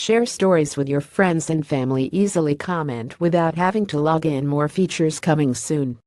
share stories with your friends and family, easily comment without having to log in. More features coming soon.